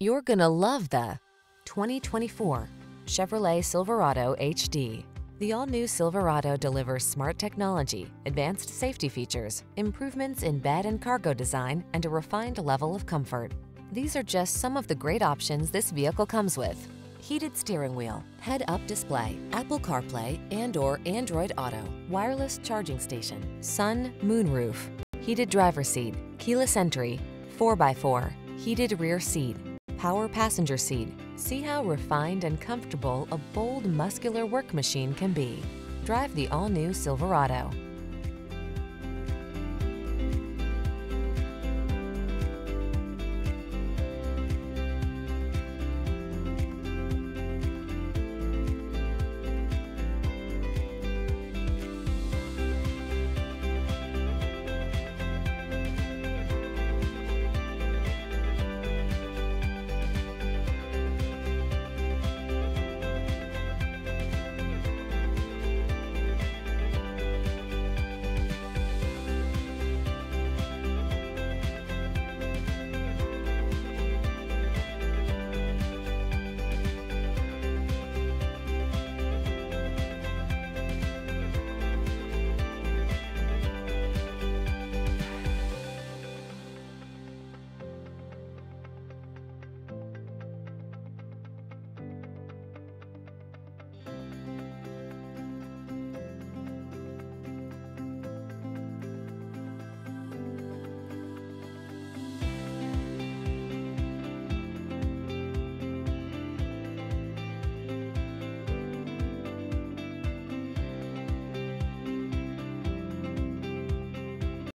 You're gonna love the 2024 Chevrolet Silverado HD. The all-new Silverado delivers smart technology, advanced safety features, improvements in bed and cargo design, and a refined level of comfort. These are just some of the great options this vehicle comes with: heated steering wheel, head-up display, Apple CarPlay and/or Android Auto, wireless charging station, sun, moonroof, heated driver's seat, keyless entry, 4x4, heated rear seat, power passenger seat. See how refined and comfortable a bold, muscular work machine can be. Drive the all-new Silverado.